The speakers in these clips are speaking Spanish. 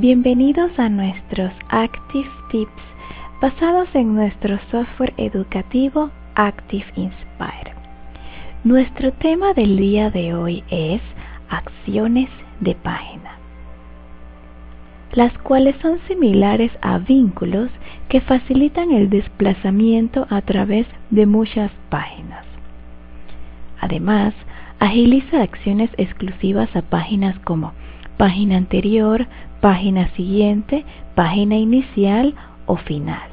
Bienvenidos a nuestros ActivTips basados en nuestro software educativo ActivInspire. Nuestro tema del día de hoy es acciones de página, las cuales son similares a vínculos que facilitan el desplazamiento a través de muchas páginas. Además, agiliza acciones exclusivas a páginas como página anterior, página siguiente, página inicial o final.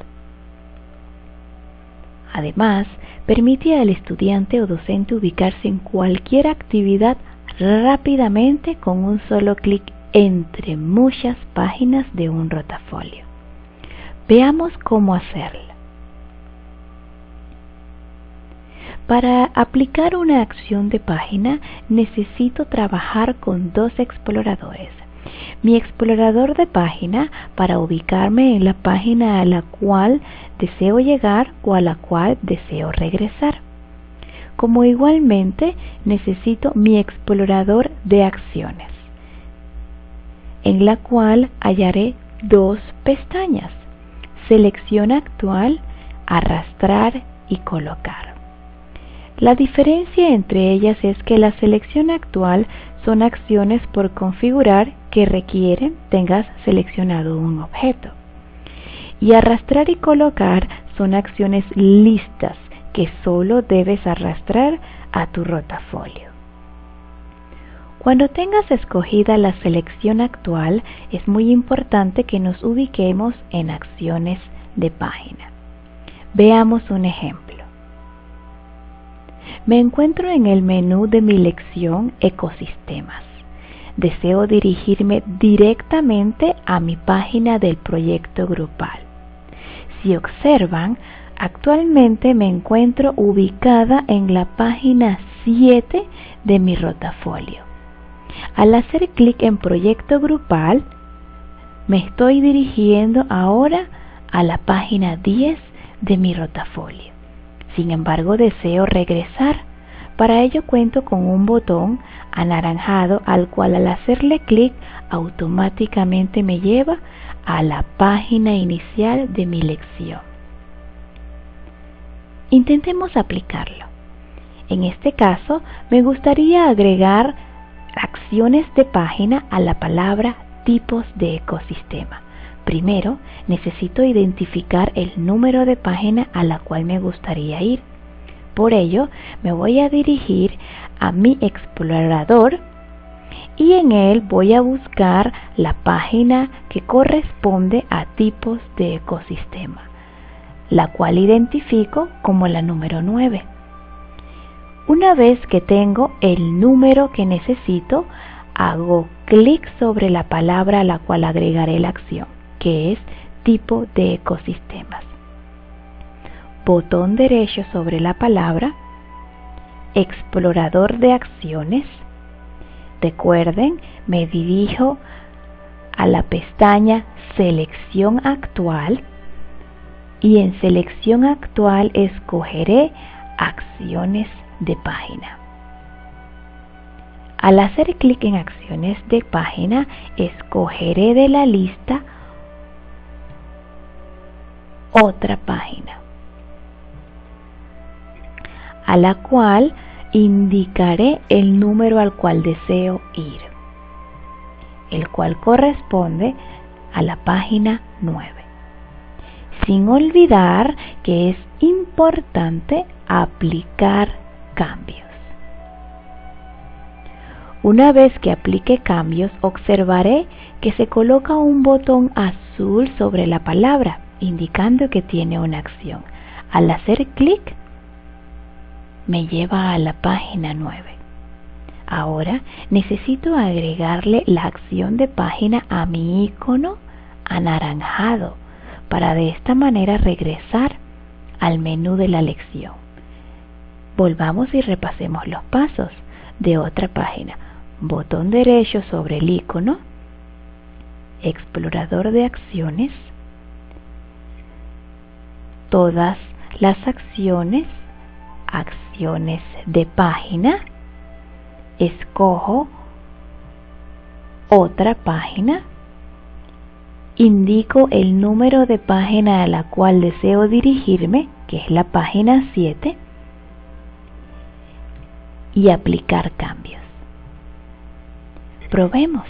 Además, permite al estudiante o docente ubicarse en cualquier actividad rápidamente con un solo clic entre muchas páginas de un rotafolio. Veamos cómo hacerlo. Para aplicar una acción de página, necesito trabajar con dos exploradores. Mi explorador de página para ubicarme en la página a la cual deseo llegar o a la cual deseo regresar. Como igualmente, necesito mi explorador de acciones, en la cual hallaré dos pestañas: selección actual, arrastrar y colocar. La diferencia entre ellas es que la selección actual son acciones por configurar que requieren tengas seleccionado un objeto, y arrastrar y colocar son acciones listas que solo debes arrastrar a tu rotafolio. Cuando tengas escogida la selección actual, es muy importante que nos ubiquemos en acciones de página. Veamos un ejemplo. Me encuentro en el menú de mi lección Ecosistemas. Deseo dirigirme directamente a mi página del proyecto grupal. Si observan, actualmente me encuentro ubicada en la página 7 de mi rotafolio. Al hacer clic en proyecto grupal, me estoy dirigiendo ahora a la página 10 de mi rotafolio. Sin embargo, deseo regresar. Para ello cuento con un botón anaranjado al cual, al hacerle clic, automáticamente me lleva a la página inicial de mi lección. Intentemos aplicarlo. En este caso, me gustaría agregar acciones de página a la palabra tipos de ecosistema. Primero, necesito identificar el número de página a la cual me gustaría ir. Por ello, me voy a dirigir a mi explorador y en él voy a buscar la página que corresponde a tipos de ecosistema, la cual identifico como la número 9. Una vez que tengo el número que necesito, hago clic sobre la palabra a la cual agregaré la acción, que es tipo de ecosistemas. Botón derecho sobre la palabra, explorador de acciones. Recuerden, me dirijo a la pestaña selección actual y en selección actual escogeré acciones de página. Al hacer clic en acciones de página, escogeré de la lista otra página, a la cual indicaré el número al cual deseo ir, el cual corresponde a la página 9. Sin olvidar que es importante aplicar cambios. Una vez que aplique cambios, observaré que se coloca un botón azul sobre la palabra, indicando que tiene una acción. Al hacer clic, me lleva a la página 9. Ahora necesito agregarle la acción de página a mi icono anaranjado para de esta manera regresar al menú de la lección. Volvamos y repasemos los pasos de otra página. Botón derecho sobre el icono, explorador de acciones, todas las acciones, acciones de página, escojo otra página indico el número de página a la cual deseo dirigirme, que es la página 7, y aplicar cambios. Probemos.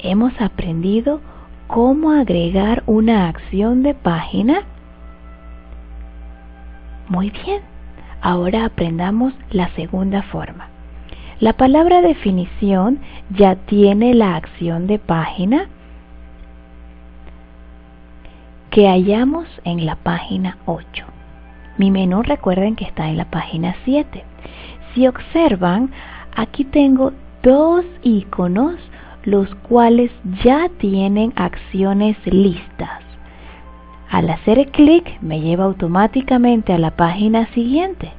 Hemos aprendido cómo agregar una acción de página. Muy bien, ahora aprendamos la segunda forma. La palabra definición ya tiene la acción de página que hallamos en la página 8. Mi menú, recuerden que está en la página 7. Si observan, aquí tengo dos iconos, los cuales ya tienen acciones listas. Al hacer clic me lleva automáticamente a la página siguiente.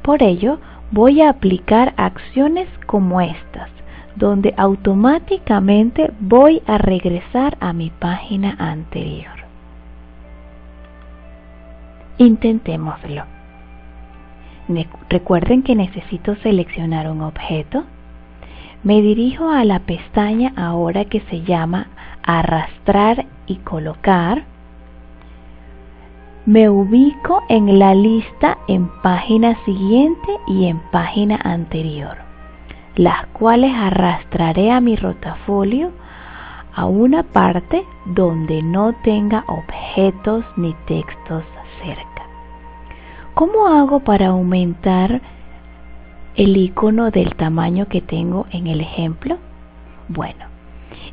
Por ello, voy a aplicar acciones como estas, donde automáticamente voy a regresar a mi página anterior. Intentémoslo. Recuerden que necesito seleccionar un objeto. Me dirijo a la pestaña ahora que se llama Arrastrar y Colocar. Me ubico en la lista en página siguiente y en página anterior, las cuales arrastraré a mi rotafolio a una parte donde no tenga objetos ni textos cerca. ¿Cómo hago para aumentar el icono del tamaño que tengo en el ejemplo? Bueno,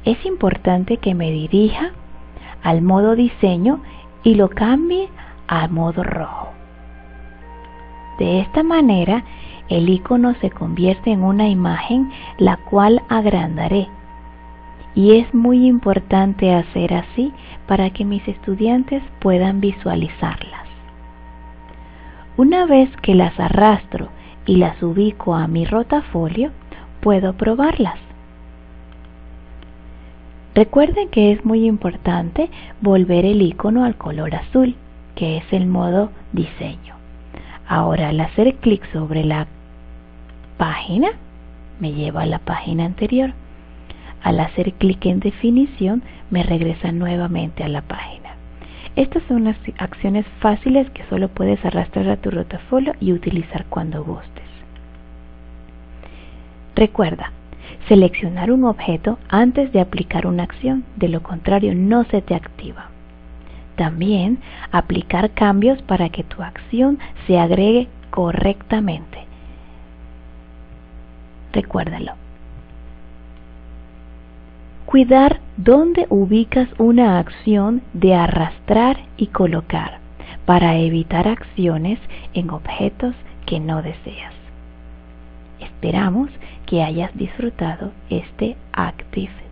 es importante que me dirija al modo diseño y lo cambie a modo rojo. De esta manera, el icono se convierte en una imagen la cual agrandaré. Y es muy importante hacer así para que mis estudiantes puedan visualizarlas. Una vez que las arrastro y las ubico a mi rotafolio, puedo probarlas. Recuerden que es muy importante volver el icono al color azul, que es el modo diseño. Ahora, al hacer clic sobre la página, me lleva a la página anterior. Al hacer clic en definición, me regresa nuevamente a la página. Estas son las acciones fáciles que solo puedes arrastrar a tu rotafolio y utilizar cuando gustes. Recuerda, seleccionar un objeto antes de aplicar una acción, de lo contrario no se te activa. También aplicar cambios para que tu acción se agregue correctamente. Recuérdalo. Cuidar dónde ubicas una acción de arrastrar y colocar para evitar acciones en objetos que no deseas. Esperamos que hayas disfrutado este ActivTips.